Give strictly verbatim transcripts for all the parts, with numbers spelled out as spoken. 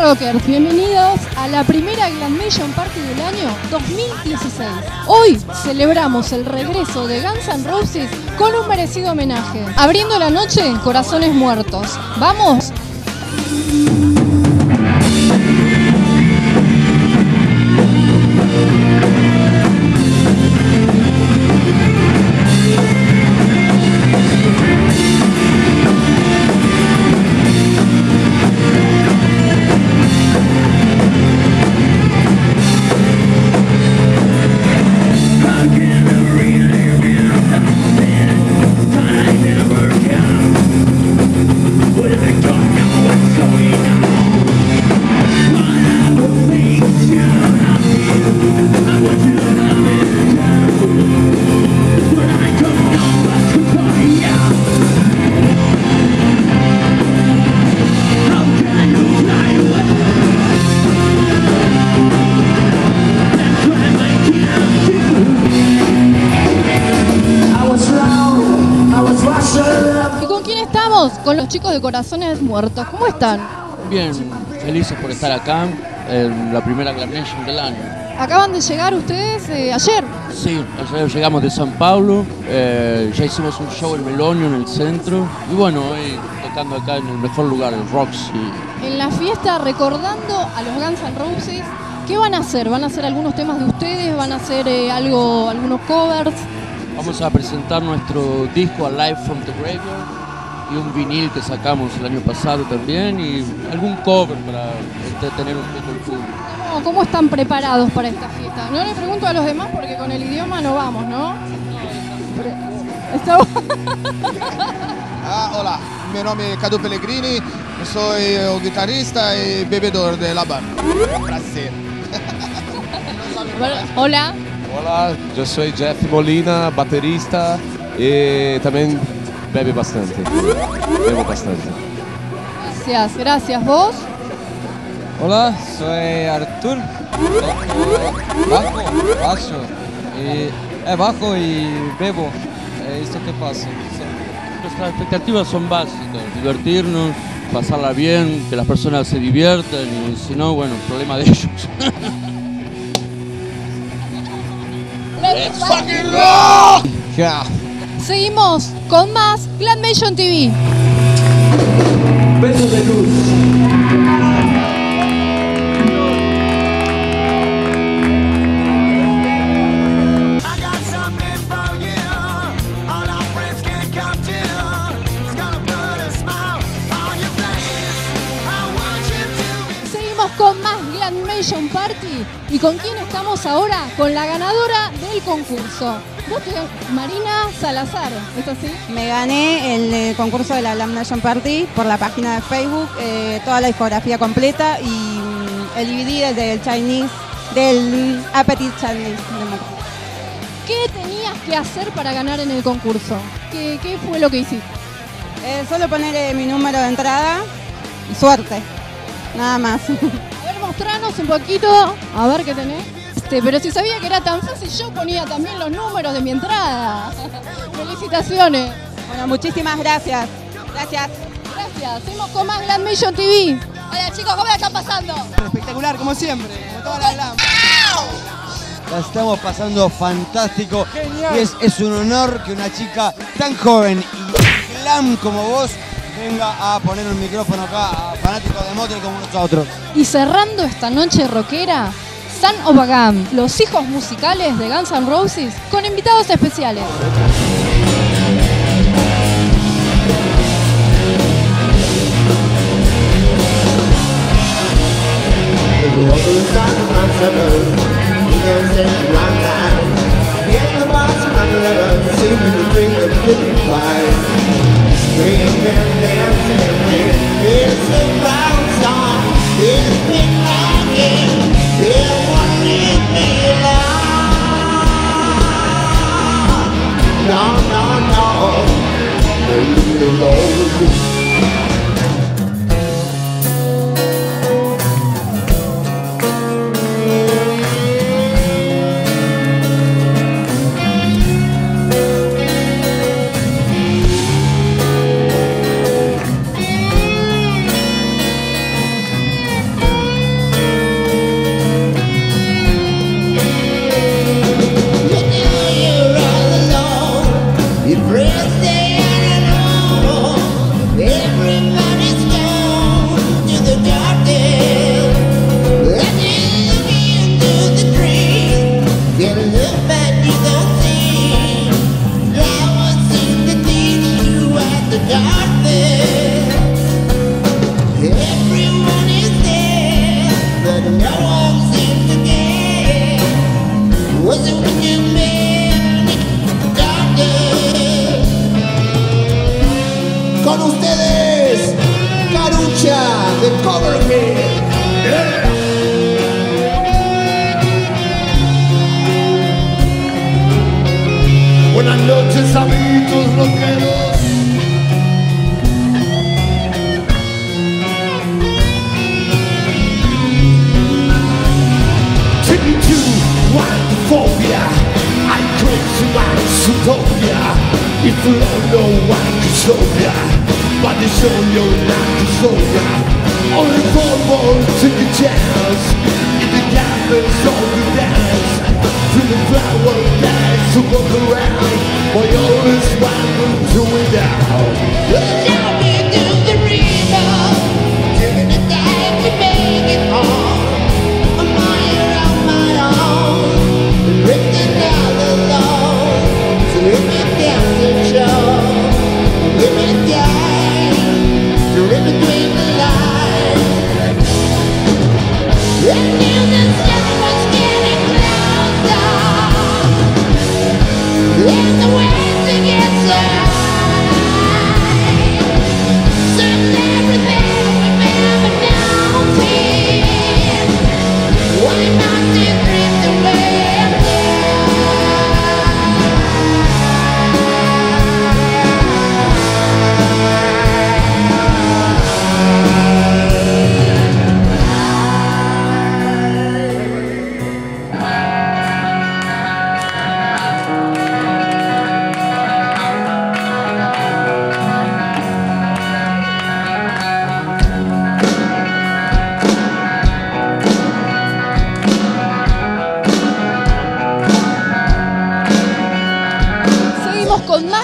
rockers, bienvenidos a la primera Glamnation Party del año dos mil dieciséis. Hoy celebramos el regreso de Guns N' Roses con un merecido homenaje. Abriendo la noche, Corazones Muertos. ¡Vamos! Con los chicos de Corazones Muertos, ¿cómo están? Bien, felices por estar acá, en la primera Glamnation del año. ¿Acaban de llegar ustedes eh, ayer? Sí, ayer llegamos de San Pablo, eh, ya hicimos un show en Melonio, en el centro, y bueno, hoy tocando acá en el mejor lugar, el Roxy. En la fiesta, recordando a los Guns N' Roses, ¿qué van a hacer? ¿Van a hacer algunos temas de ustedes? ¿Van a hacer eh, algo, algunos covers? Vamos a presentar nuestro disco Alive from the Graveyard, y un vinil que sacamos el año pasado también, y algún cover para entretener un poco el público. ¿Cómo, ¿Cómo están preparados para esta fiesta? No le pregunto a los demás porque con el idioma no vamos, ¿no? ¿Estamos? Ah, hola, mi nombre es Cadu Pellegrini, soy guitarrista y bebedor de la bar. Un placer. Hola. Hola, yo soy Jeff Molina, baterista, y también bebe bastante, bebo bastante. Gracias, gracias. ¿Vos? Hola, soy Arthur. Bajo, bajo. Y, eh, bajo y bebo. Eh, ¿Esto qué pasa? Sí. Nuestras expectativas son básicas: divertirnos, pasarla bien, que las personas se diviertan, y si no, bueno, problema de ellos. ¡Let's fucking rock! Yeah. Seguimos con más Glamnation T V. Besos de luz. Seguimos con más Glamnation Party. ¿Y con quién estamos ahora? Con la ganadora del concurso. ¿Vos te llamas Marina Salazar? ¿Es así? Me gané el eh, concurso de la Glamnation Party por la página de Facebook, eh, toda la discografía completa y mm, el D V D del Chinese, del Appetite Chinese. ¿Qué tenías que hacer para ganar en el concurso? ¿Qué, qué fue lo que hiciste? Eh, solo poner eh, mi número de entrada y suerte, nada más. A ver, mostranos un poquito, a ver qué tenés. Pero si sabía que era tan fácil, yo ponía también los números de mi entrada. Felicitaciones. Bueno, muchísimas gracias. Gracias. Gracias. Seguimos con más Glamnation T V. Hola chicos, ¿cómo la están pasando? Espectacular, como siempre. Como toda la Glam. La estamos pasando fantástico. Genial. Y es, es un honor que una chica tan joven y glam como vos venga a poner un micrófono acá a fanáticos de Motley como nosotros. Y cerrando esta noche rockera, Son of a Gun, los hijos musicales de Guns N' Roses, con invitados especiales.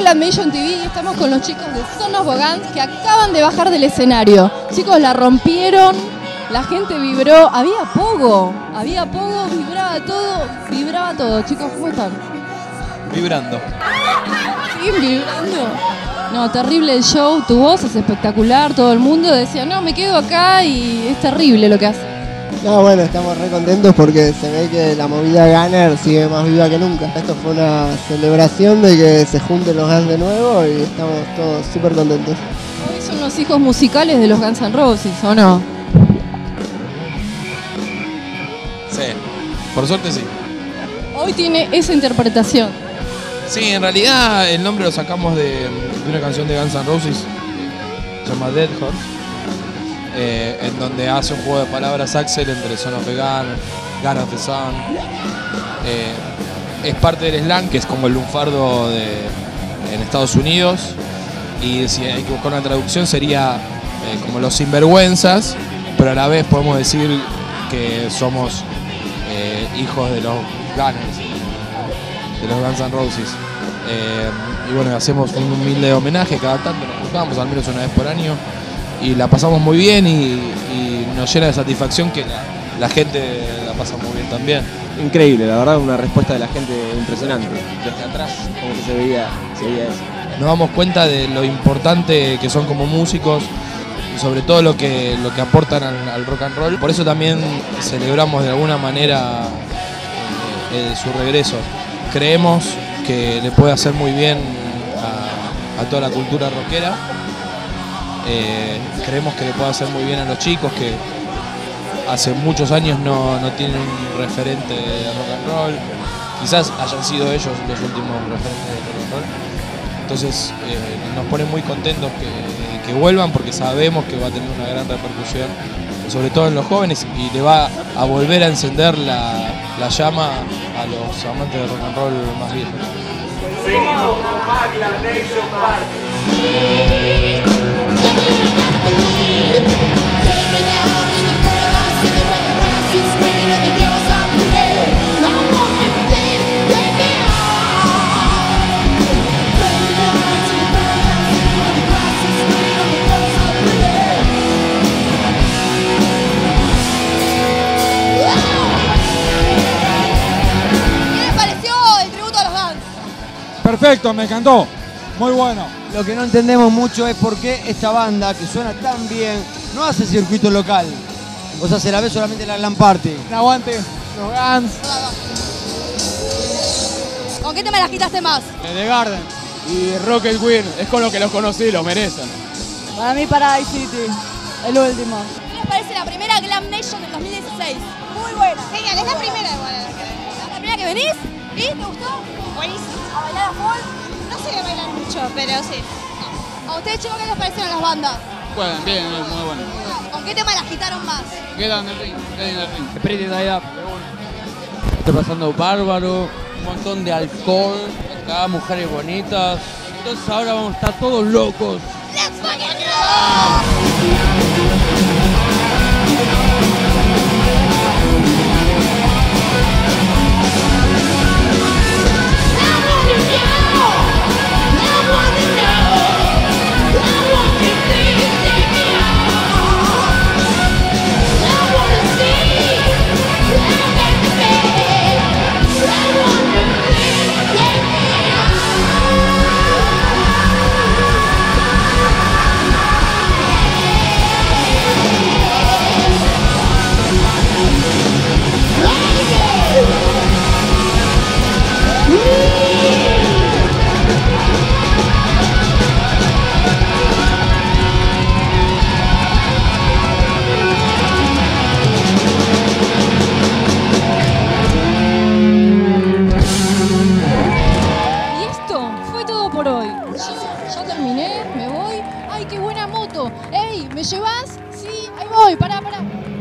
Glamnation T V y estamos con los chicos de Son of a Gun que acaban de bajar del escenario. Chicos, la rompieron, la gente vibró, había pogo, había pogo, vibraba todo, vibraba todo. Chicos, ¿cómo están? Vibrando. ¿Siguen vibrando? No, terrible el show, tu voz es espectacular, todo el mundo decía, no, me quedo acá y es terrible lo que hace. No, bueno, estamos re contentos porque se ve que la movida Gunner sigue más viva que nunca. Esto fue una celebración de que se junten los Guns de nuevo y estamos todos súper contentos. Hoy son los hijos musicales de los Guns N' Roses, ¿o no? Sí, por suerte sí. Hoy tiene esa interpretación. Sí, en realidad el nombre lo sacamos de, de una canción de Guns N' Roses, se llama Dead Hot. Eh, en donde hace un juego de palabras Axel entre Son of a Gun, Gun of the Sun. Eh, es parte del slang, que es como el lunfardo de, en Estados Unidos. Y si hay que buscar una traducción sería eh, como los sinvergüenzas, pero a la vez podemos decir que somos eh, hijos de los Gunners, de los Guns N' Roses. Eh, y bueno, hacemos un humilde homenaje cada tanto, nos juntamos al menos una vez por año. Y la pasamos muy bien y, y nos llena de satisfacción que la, la gente la pasa muy bien también. Increíble, la verdad, una respuesta de la gente impresionante. Desde atrás, como que se veía, se veía eso. Nos damos cuenta de lo importante que son como músicos y sobre todo lo que, lo que aportan al, al rock and roll. Por eso también celebramos de alguna manera eh, eh, su regreso. Creemos que le puede hacer muy bien a, a toda la cultura rockera. Eh, creemos que le puede hacer muy bien a los chicos que hace muchos años no, no tienen un referente de rock and roll, quizás hayan sido ellos los últimos referentes de rock and roll, entonces eh, nos pone muy contentos que, que vuelvan porque sabemos que va a tener una gran repercusión, sobre todo en los jóvenes, y le va a volver a encender la, la llama a los amantes de rock and roll más viejos. Seguimos con más Glamnation Party. Take me out. Perfecto, me encantó. Muy bueno. Lo que no entendemos mucho es por qué esta banda, que suena tan bien, no hace circuito local. O sea, se la ve solamente en la Glam Party. Un aguante, los Guns. ¿Con qué tema las quitaste más? De Garden y Rocket Queen. Es con lo que los conocí, los merecen. Para mí, Paradise City, el último. ¿Qué les parece la primera Glamnation del dos mil dieciséis? Muy buena. Genial, es la primera igual. ¿La primera que venís? ¿Y te gustó? Buenísimo. ¿A bailar a full? No sé bailar mucho, pero sí. No. ¿A ustedes, chicos, qué les parecieron las bandas? Bueno, bien, bien, muy buenas. ¿Con qué tema las quitaron más? Quedan en el ring, quedan en el ring. Pretty Day Up. Estoy pasando bárbaro, un montón de alcohol, acá mujeres bonitas. Entonces ahora vamos a estar todos locos. ¡Let's fucking roll! ¡Ey! ¿Me llevas? Sí, ahí voy, pará, pará.